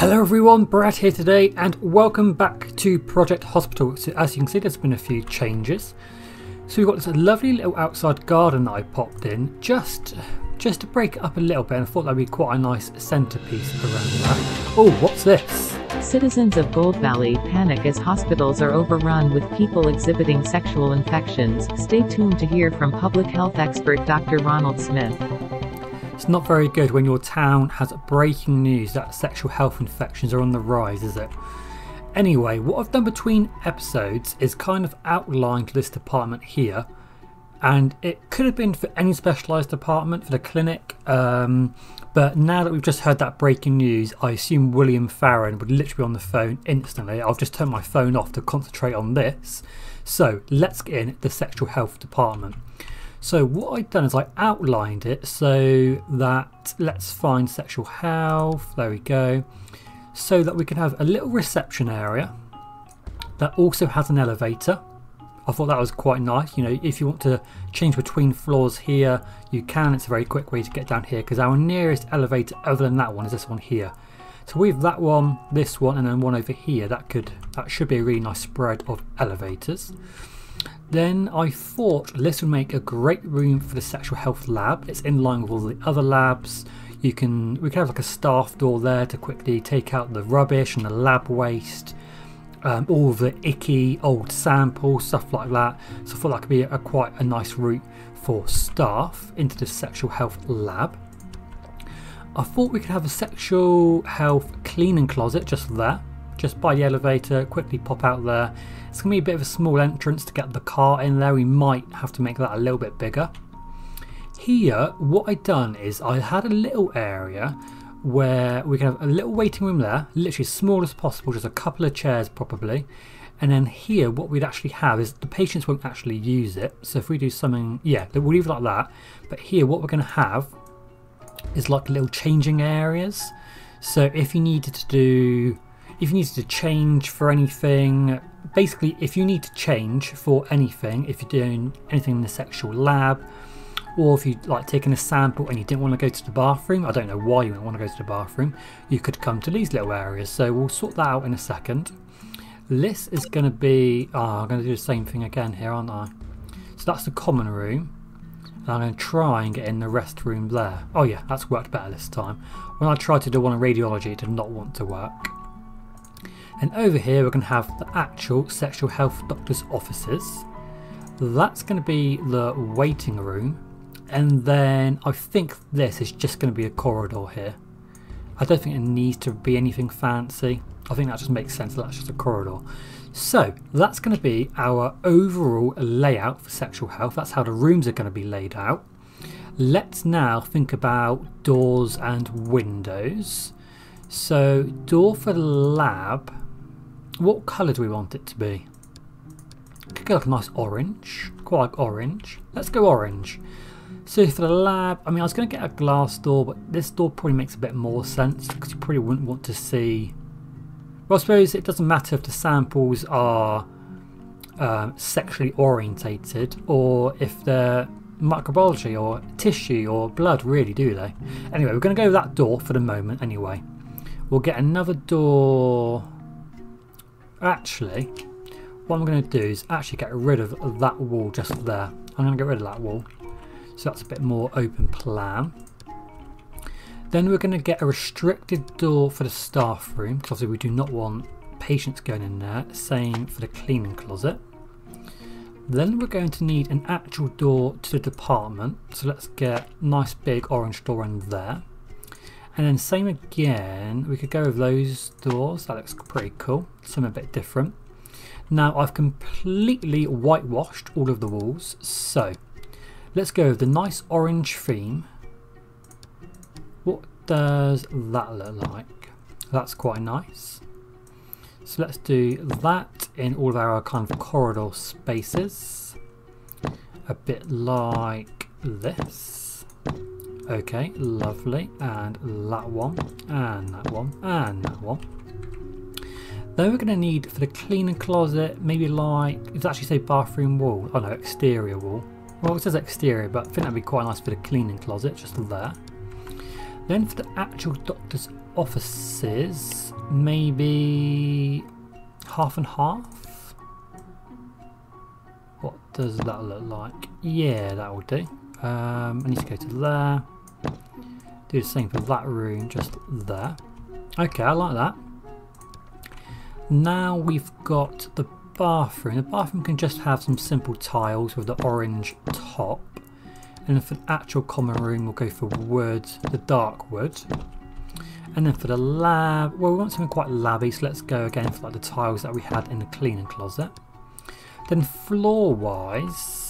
Hello everyone, Brad here today and welcome back to Project Hospital. So as you can see, there's been a few changes. So we've got this lovely little outside garden that I popped in just to break it up a little bit, and I thought that'd be quite a nice centerpiece around that. Oh, what's this? Citizens of Gold Valley panic as hospitals are overrun with people exhibiting sexual infections. Stay tuned to hear from public health expert Dr. Ronald Smith. It's not very good when your town has breaking news that sexual health infections are on the rise, is it? Anyway, what I've done between episodes is kind of outlined this department here, and it could have been for any specialised department, for the clinic, but now that we've just heard that breaking news, I assume William Farron would literally be on the phone instantly. I'll just turn my phone off to concentrate on this. So let's get in the sexual health department. So what I've done is I outlined it so that, let's find sexual health, there we go, so that we can have a little reception area that also has an elevator. I thought that was quite nice. You know, if you want to change between floors here, you can. It's a very quick way to get down here because our nearest elevator other than that one is this one here. So we have that one, this one, and then one over here. That should be a really nice spread of elevators. Then I thought this would make a great room for the sexual health lab. It's in line with all the other labs. We can have like a staff door there to quickly take out the rubbish and the lab waste, all the icky old samples, stuff like that. So I thought that could be quite a nice route for staff into the sexual health lab. I thought we could have a sexual health cleaning closet just there, just by the elevator, quickly pop out there. It's going to be a bit of a small entrance to get the car in there. We might have to make that a little bit bigger. Here, what I've done is I had a little area where we can have a little waiting room there, literally as small as possible, just a couple of chairs probably. And then here, what we'd actually have is the patients won't actually use it. So if we do something, yeah, we'll leave it like that. But here, what we're going to have is like little changing areas. So if you needed to do... if you needed to change for anything, basically if you need to change for anything, if you're doing anything in the sexual lab, or if you like taking a sample and you didn't want to go to the bathroom, I don't know why you wouldn't want to go to the bathroom, you could come to these little areas. So we'll sort that out in a second. This is going to be, I'm going to do the same thing again here, aren't I? So that's the common room. And I'm going to try and get in the restroom there. Oh yeah, that's worked better this time. When I tried to do one in radiology, it did not want to work. And over here we're going to have the actual sexual health doctor's offices. That's going to be the waiting room, and then I think this is just going to be a corridor here. I don't think it needs to be anything fancy. I think that just makes sense, that's just a corridor. So that's going to be our overall layout for sexual health. That's how the rooms are going to be laid out. Let's now think about doors and windows. So door for the lab, what colour do we want it to be? Could go like a nice orange, quite like orange. Let's go orange. So for the lab, I mean, I was going to get a glass door, but this door probably makes a bit more sense because you probably wouldn't want to see. Well, I suppose it doesn't matter if the samples are sexually orientated or if they're microbiology or tissue or blood, really, do they? Anyway, we're going to go with that door for the moment anyway. We'll get another door. Actually, what I'm going to do is actually get rid of that wall just there. I'm going to get rid of that wall. So that's a bit more open plan. Then we're going to get a restricted door for the staff room, because obviously we do not want patients going in there. Same for the cleaning closet. Then we're going to need an actual door to the department. So let's get a nice big orange door in there. And then same again, we could go with those doors. That looks pretty cool. Some a bit different. Now I've completely whitewashed all of the walls. So let's go with the nice orange theme. What does that look like? That's quite nice. So let's do that in all of our kind of corridor spaces. A bit like this. Okay, lovely, and that one, and that one, and that one. Then we're going to need for the cleaning closet, maybe like, it's actually say bathroom wall, oh no, exterior wall. Well, it says exterior, but I think that'd be quite nice for the cleaning closet, just there. Going for the actual doctor's offices, maybe half and half. What does that look like? Yeah, that will do. I need to go to there. Do the same for that room, just there. Okay, I like that. Now we've got the bathroom. The bathroom can just have some simple tiles with the orange top. And then for the actual common room, we'll go for wood, the dark wood. And then for the lab, well, we want something quite labby, so let's go again for like the tiles that we had in the cleaning closet. Then floor-wise,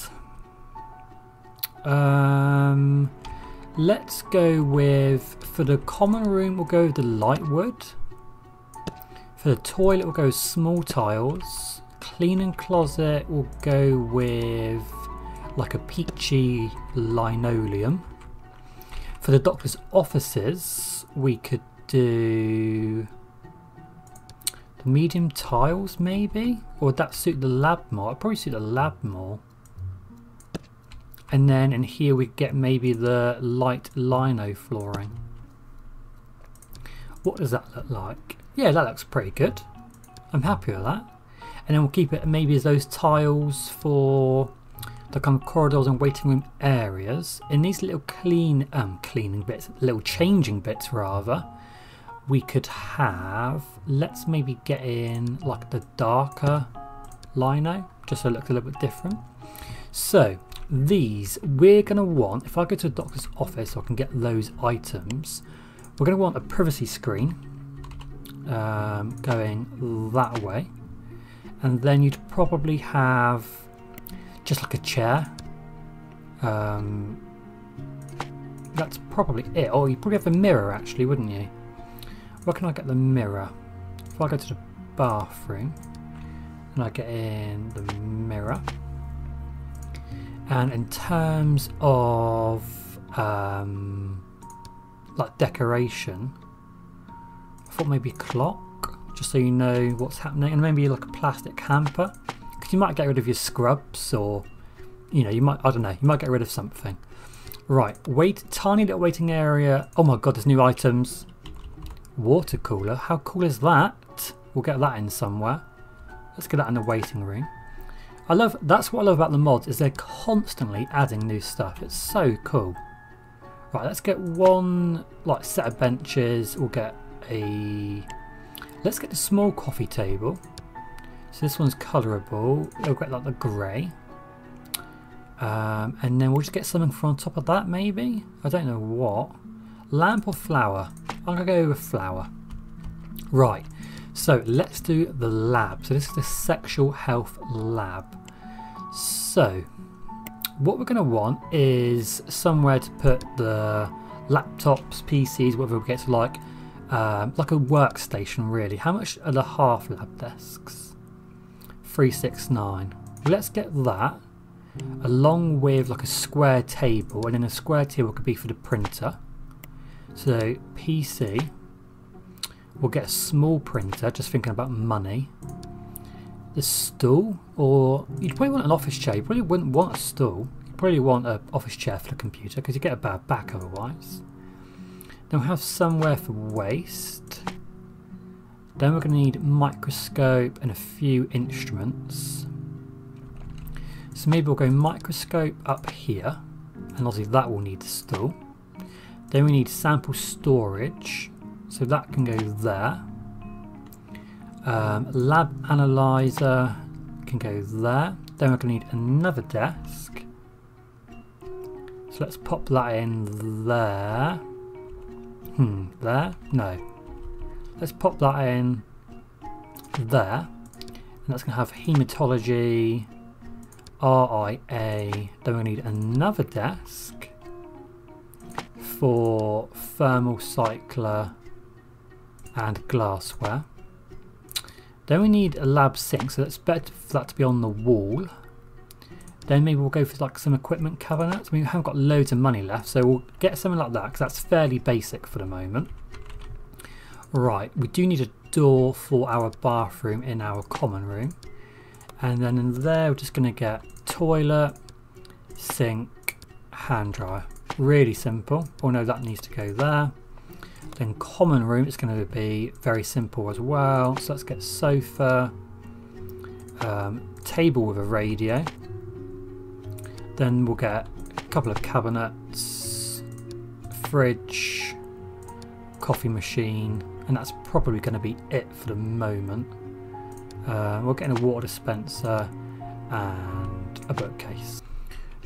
let's go with, for the common room, we'll go with the light wood. For the toilet, we'll go with small tiles. Cleaning closet, we'll go with like a peachy linoleum. For the doctor's offices, we could do the medium tiles maybe, or would that suit the lab more? It'd probably suit the lab more. And then in here we get maybe the light lino flooring. What does that look like? Yeah, that looks pretty good. I'm happy with that. And then we'll keep it maybe as those tiles for the kind of corridors and waiting room areas. In these little changing bits, we could have, let's maybe get in like the darker lino, just so it looks a little bit different. So these we're going to want, if I go to the doctor's office, so I can get those items, we're going to want a privacy screen going that way. And then you'd probably have just like a chair. That's probably it. Or you probably have a mirror actually, wouldn't you? Where can I get the mirror? If I go to the bathroom and I get in the mirror, and in terms of like decoration, I thought maybe a clock, just so you know what's happening, and maybe like a plastic hamper. You might get rid of your scrubs, or you know, you might, I don't know, you might get rid of something. Right, wait, tiny little waiting area. Oh my god, there's new items. Water cooler, how cool is that? We'll get that in somewhere. Let's get that in the waiting room. I love, that's what I love about the mods, is they're constantly adding new stuff. It's so cool. Right, let's get one like set of benches. We'll get a, let's get the small coffee table. So this one's colourable, it'll get like the grey. And then we'll just get something from on top of that maybe? I don't know what. Lamp or flower? I'm going to go with flower. Right, so let's do the lab. So this is the sexual health lab. So what we're going to want is somewhere to put the laptops, PCs, whatever we get to, like a workstation really. How much are the half lab desks? 369. Let's get that along with like a square table, and then a square table could be for the printer. So PC, we'll get a small printer, just thinking about money. The stool, or you'd probably want an office chair. You probably wouldn't want a stool, you probably want an office chair for the computer because you get a bad back otherwise. Then we'll have somewhere for waste. Then we're going to need a microscope and a few instruments. So maybe we'll go microscope up here, and obviously that will need the stool. Then we need sample storage, so that can go there. Lab analyzer can go there. Then we're going to need another desk. So let's pop that in there. There? No. Let's pop that in there, and that's going to have haematology, RIA. Then we're going to need another desk for thermal cycler and glassware. Then we need a lab sink, so that's better for that to be on the wall. Then maybe we'll go for like some equipment cabinets. We haven't got loads of money left, so we'll get something like that because that's fairly basic for the moment. Right, we do need a door for our bathroom in our common room, and then in there we're just going to get toilet, sink, hand dryer. Really simple. Oh no, that needs to go there. Then common room is going to be very simple as well. So let's get sofa, table with a radio. Then we'll get a couple of cabinets, fridge, coffee machine, and that's probably going to be it for the moment. We're getting a water dispenser and a bookcase.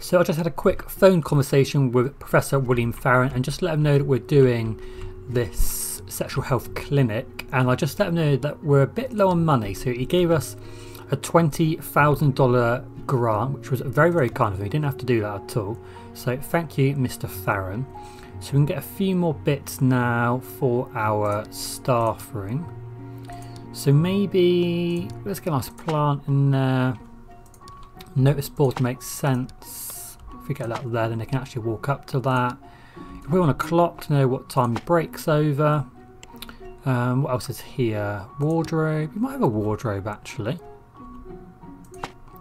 So I just had a quick phone conversation with Professor William Farron and just let him know that we're doing this sexual health clinic, and I just let him know that we're a bit low on money, so he gave us a $20,000 grant, which was very, very kind of him. He didn't have to do that at all, so thank you, Mr. Farron. So we can get a few more bits now for our staff room. So maybe let's get a nice plant in there. Notice board makes sense. If we get that there, then they can actually walk up to that. If we want a clock to know what time the break's over. What else is here? Wardrobe. You might have a wardrobe actually.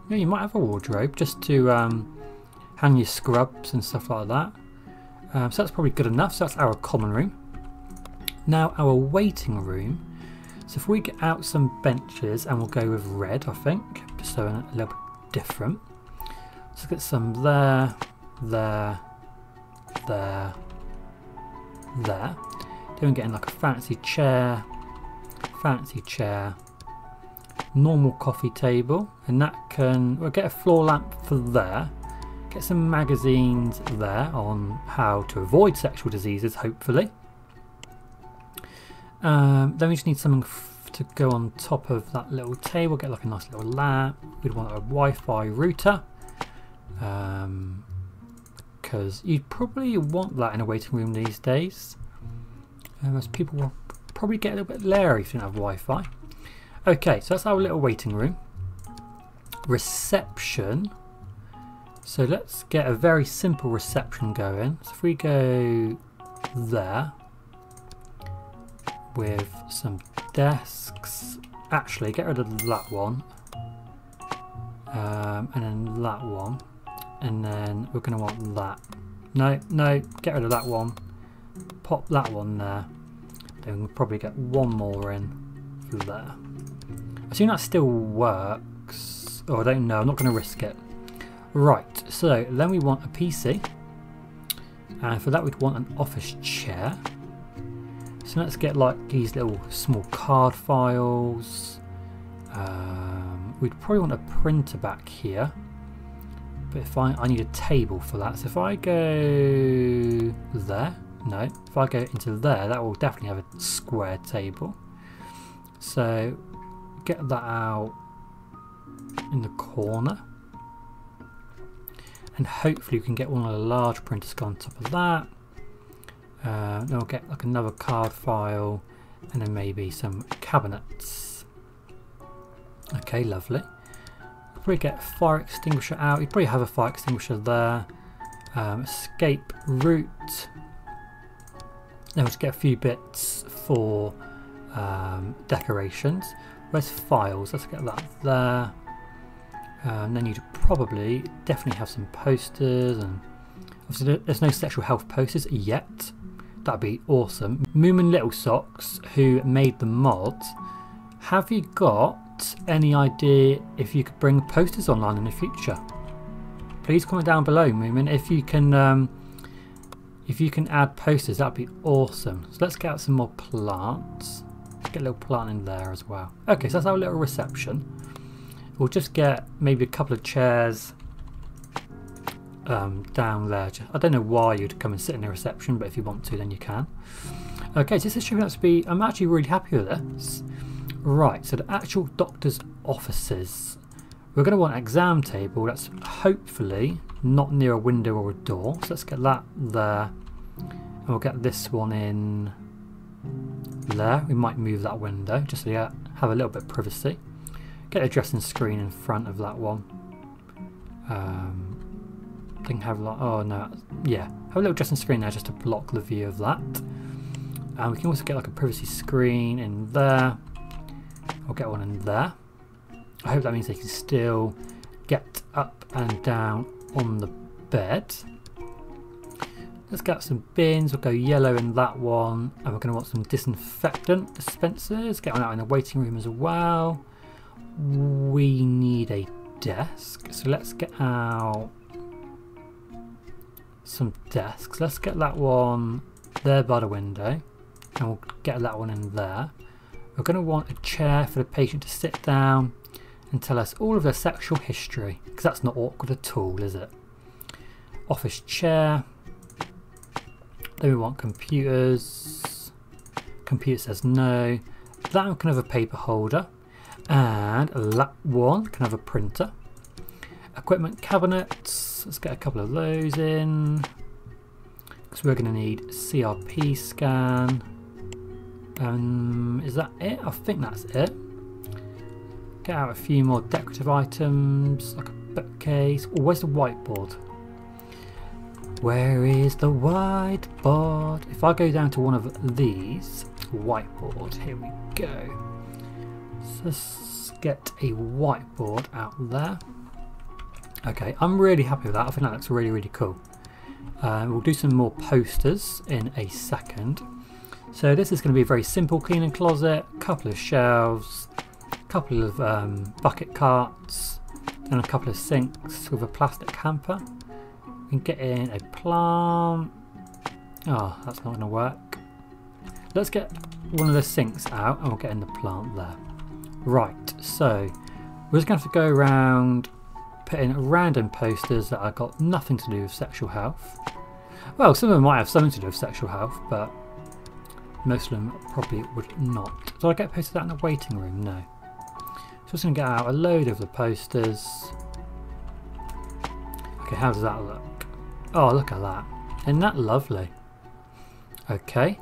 Yeah, you might have a wardrobe just to hang your scrubs and stuff like that. So that's probably good enough. So that's our common room. Now our waiting room. So if we get out some benches, and we'll go with red, I think, just so a little bit different. Let's get some there, there, there, there. Then we're getting like a fancy chair, fancy chair, normal coffee table, and that can, we'll get a floor lamp for there. Get some magazines there on how to avoid sexual diseases, hopefully. Then we just need something to go on top of that little table. Get like a nice little lamp. We'd want a Wi-Fi router, because you'd probably want that in a waiting room these days, as people will probably get a little bit leery if you don't have Wi-Fi. Okay, so that's our little waiting room. Reception. So let's get a very simple reception going. So if we go there with some desks, actually get rid of that one, and then that one, and then we're going to want that. No, get rid of that one, pop that one there, then we'll probably get one more in for there. I assume that still works. Oh, I don't know, I'm not going to risk it. Right, so then we want a PC, and for that we'd want an office chair. So let's get like these little small card files. We'd probably want a printer back here, but if I need a table for that. So if I go there, no, if I go into there, that will definitely have a square table. So get that out in the corner. And hopefully we can get one of the large printers on top of that. Then we'll get like another card file, and then maybe some cabinets. Okay, lovely. We'll probably get a fire extinguisher out. You'd probably have a fire extinguisher there. Escape route. Then we'll just get a few bits for decorations. Where's files? Let's get that there. And then you'd probably definitely have some posters, and obviously there's no sexual health posters yet. That'd be awesome. Moomin Little Socks, who made the mod, have you got any idea if you could bring posters online in the future? Please comment down below, Moomin, if you can add posters, that'd be awesome. So let's get out some more plants. Let's get a little plant in there as well. Okay, so that's our little reception. We'll just get maybe a couple of chairs down there. I don't know why you'd come and sit in the reception, but if you want to, then you can. Okay, so this is shaping up to be, I'm actually really happy with this. Right, so the actual doctor's offices. We're going to want an exam table that's hopefully not near a window or a door. So let's get that there. And we'll get this one in there. We might move that window just so you have a little bit of privacy. Get a dressing screen in front of that one. Then have like, oh no, yeah, have a little dressing screen there just to block the view of that. And we can also get like a privacy screen in there. I'll get one in there. I hope that means they can still get up and down on the bed. Let's get some bins. We'll go yellow in that one, and we're going to want some disinfectant dispensers. Get one out in the waiting room as well. We need a desk, so let's get out some desks. Let's get that one there by the window, and we'll get that one in there. We're going to want a chair for the patient to sit down and tell us all of their sexual history, because that's not awkward at all, is it? Office chair. Then we want computers. Computer says no. That one can have a paper holder, and that one can have a printer. Equipment cabinets, let's get a couple of those in, because we're going to need CRP scan. Is that it? I think that's it. Get out a few more decorative items, like a bookcase. Oh, where's the whiteboard? Where is the whiteboard? If I go down to one of these, whiteboard, here we go. So let's get a whiteboard out there. Okay, I'm really happy with that. I think that looks really, really cool. We'll do some more posters in a second. So this is going to be a very simple cleaning closet. A couple of shelves, a couple of bucket carts, and a couple of sinks with a plastic hamper. Can get in a plant. Oh, that's not going to work. Let's get one of the sinks out and we'll get in the plant there. Right, so we're just going to have to go around putting random posters that have got nothing to do with sexual health. Well, some of them might have something to do with sexual health, but most of them probably would not. Did I get posted that in the waiting room? No. So just going to get out a load of the posters. Okay, how does that look? Oh, look at that. Isn't that lovely? Okay,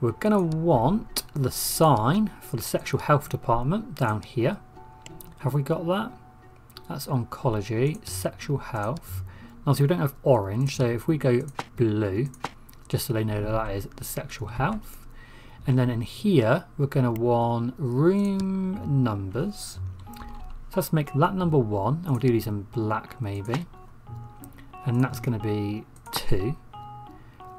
we're going to want the sign for the sexual health department down here. Have we got that? That's oncology, sexual health. Obviously we don't have orange, so if we go blue, just so they know that that is the sexual health. And then in here, we're going to want room numbers. So let's make that number 1, and we'll do these in black maybe. And that's going to be 2.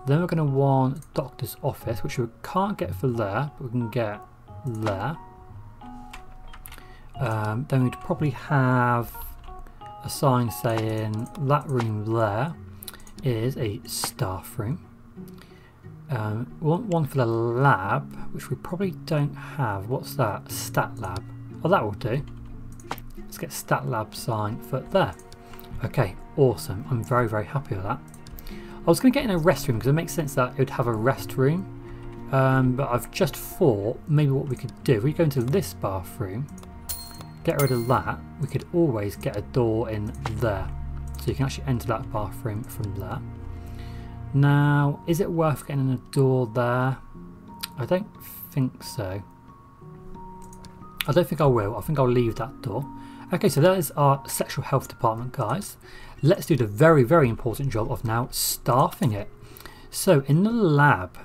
Then we're going to want doctor's office, which we can't get for there, but we can get there. Then we'd probably have a sign saying that room there is a staff room. We want one for the lab, which we probably don't have. What's that? Stat lab. Oh, that will do. Let's get stat lab sign for there. Okay, awesome. I'm very, very happy with that. I was going to get in a restroom because it makes sense that it would have a restroom, but I've just thought maybe what we could do, if we go into this bathroom, get rid of that, we could always get a door in there, so you can actually enter that bathroom from there. Now, is it worth getting a door there? I don't think so. I don't think I will. I think I'll leave that door. Okay, so that is our sexual health department, guys. Let's do the very, very important job of now staffing it. So in the lab,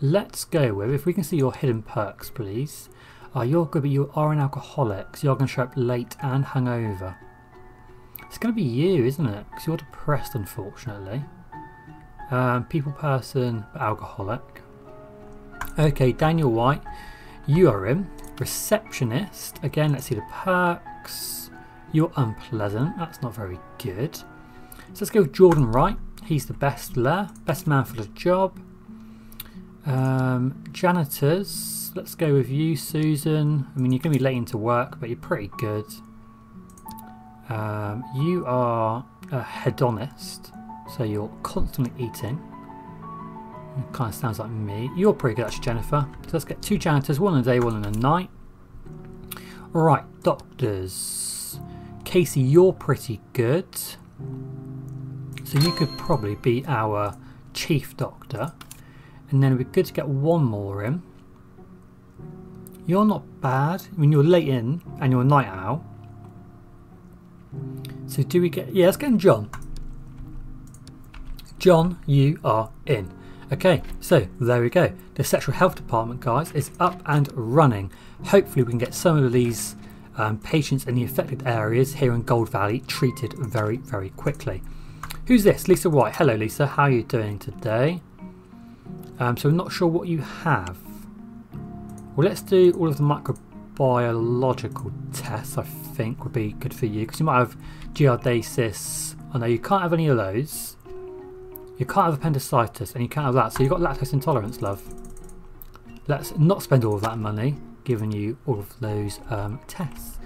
let's go with, if we can see your hidden perks, please. You're good, but you are an alcoholic, so you're going to show up late and hungover. It's going to be you, isn't it? Because you're depressed, unfortunately. People person, but alcoholic. Okay, Daniel White, you are in. Receptionist, again, let's see the perks. You're unpleasant, that's not very good. So let's go with Jordan Wright, he's the best there, best man for the job. Janitors, let's go with you, Susan. I mean, you're going to be late into work, but you're pretty good. You are a hedonist, so you're constantly eating. It kind of sounds like me. You're pretty good, actually, Jennifer. So let's get 2 janitors, one in the day, one in the night. Alright, doctors. Casey, you're pretty good. So you could probably be our chief doctor. And then it'd be good to get one more in. You're not bad. I mean, you're late in and you're a night owl. So do we get... yeah, let's get in John. John, you are in. Okay, so there we go. The sexual health department, guys, is up and running. Hopefully we can get some of these patients in the affected areas here in Gold Valley treated very, very quickly. Who's this? Lisa White. Hello Lisa, how are you doing today? So I'm not sure what you have. Well, let's do all of the microbiological tests, I think would be good for you, because you might have giardiasis. Oh no, you can't have any of those. You can't have appendicitis and you can't have that, so you've got lactose intolerance, love. Let's not spend all of that money giving you all of those tests.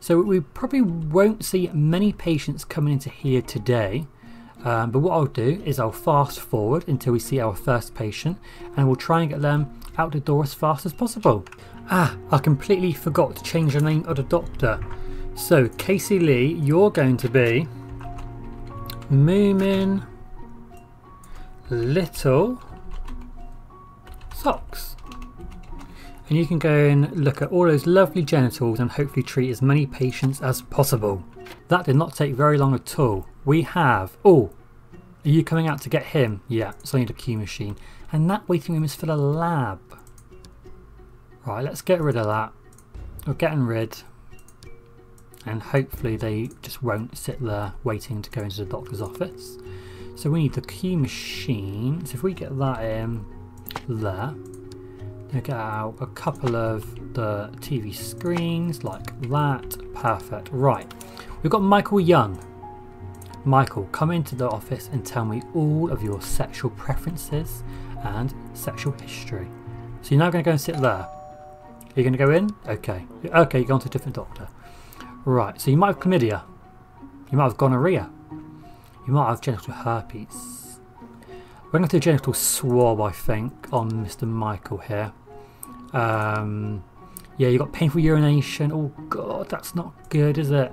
So we probably won't see many patients coming into here today, but what I'll do is I'll fast forward until we see our first patient and we'll try and get them out the door as fast as possible. Ah, I completely forgot to change the name of the doctor. So Casey Lee, you're going to be Moomin Little Socks. And you can go and look at all those lovely genitals and hopefully treat as many patients as possible. That did not take very long at all. We have, oh, are you coming out to get him? Yeah, so I need a Q machine. And that waiting room is for the lab. Right, let's get rid of that. We're getting rid. And hopefully they just won't sit there waiting to go into the doctor's office. So we need the Q machine. So if we get that in there. Get out a couple of the TV screens like that. Perfect. Right, we've got Michael Young. Michael, come into the office and tell me all of your sexual preferences and sexual history. So you're now going to go and sit there. You're going to go in? Okay. Okay, you're going to a different doctor. Right, so you might have chlamydia. You might have gonorrhea. You might have genital herpes. We're going to do a genital swab, I think, on Mr. Michael here. Yeah, you've got painful urination. Oh god, that's not good, is it?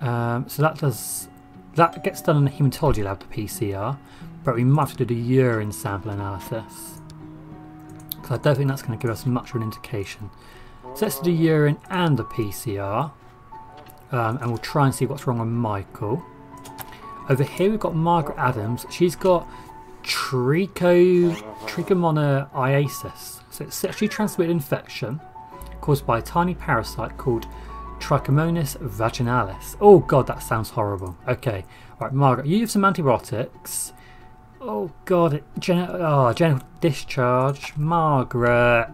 So that gets done in the haematology lab, the PCR, but we might have to do the urine sample analysis because I don't think that's going to give us much of an indication. So let's do the urine and the PCR, and we'll try and see what's wrong with Michael. Over here we've got Margaret Adams. She's got trichomoniasis. So it's sexually transmitted infection caused by a tiny parasite called Trichomonas vaginalis. Oh god, that sounds horrible. Okay, right, Margaret, you have some antibiotics. Oh god, genital discharge, Margaret.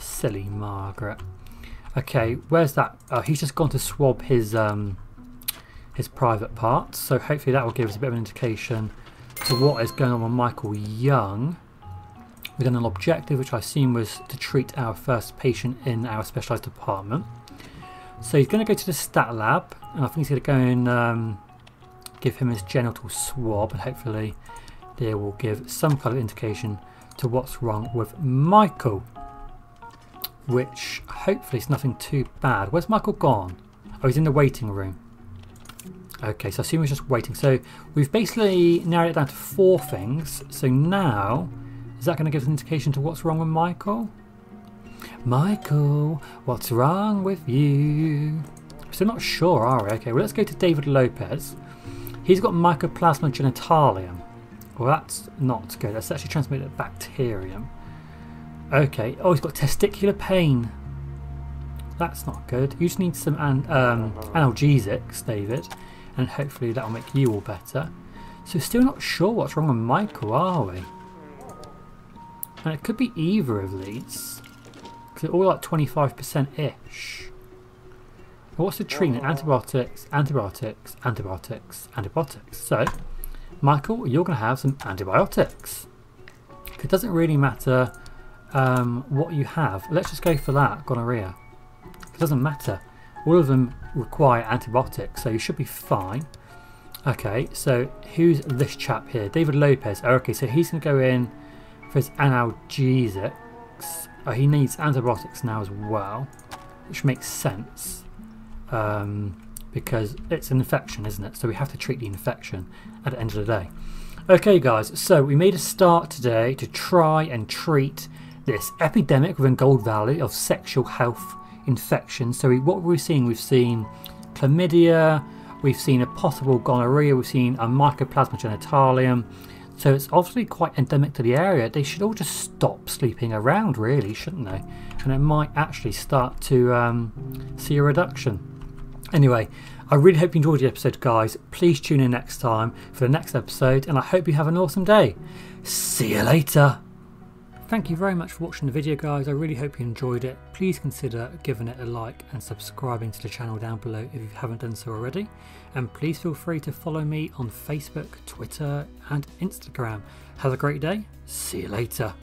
Silly Margaret. Okay, where's that? Oh, he's just gone to swab his private parts, so hopefully that will give us a bit of an indication to what is going on with Michael Young. We've done an objective, which I assume was to treat our first patient in our specialised department. So he's going to go to the stat lab, and I think he's going to go and give him his genital swab, and hopefully they will give some kind of indication to what's wrong with Michael, which hopefully is nothing too bad. Where's Michael gone? Oh, he's in the waiting room. Okay, so I assume we're just waiting. So we've basically narrowed it down to four things. So now, is that going to give us an indication to what's wrong with Michael? Michael, what's wrong with you? So not sure, are we? Okay, well, let's go to David Lopez. He's got Mycoplasma genitalium. Well, that's not good. That's actually transmitted bacterium. Okay, oh, he's got testicular pain. That's not good. You just need some analgesics, David. And hopefully that'll make you all better. So still not sure what's wrong with Michael, are we? And it could be either of these. Because they're all like 25%-ish. What's the treatment? Antibiotics, antibiotics, antibiotics, antibiotics. So, Michael, you're going to have some antibiotics. It doesn't really matter what you have. Let's just go for that, gonorrhea. It doesn't matter. All of them require antibiotics, so you should be fine. Okay, so who's this chap here? David Lopez. Oh, okay, so he's going to go in for his analgesics. Oh, he needs antibiotics now as well, which makes sense because it's an infection, isn't it? So we have to treat the infection at the end of the day. Okay, guys, so we made a start today to try and treat this epidemic within Gold Valley of sexual health infection. So what we're seeing, we've seen chlamydia, we've seen a possible gonorrhea, we've seen a mycoplasma genitalium. So it's obviously quite endemic to the area. They should all just stop sleeping around, really, shouldn't they? And it might actually start to see a reduction. Anyway, I really hope you enjoyed the episode, guys. Please tune in next time for the next episode, and I hope you have an awesome day. See you later. Thank you very much for watching the video, guys. I really hope you enjoyed it. Please consider giving it a like and subscribing to the channel down below if you haven't done so already. And please feel free to follow me on Facebook, Twitter and Instagram. Have a great day. See you later.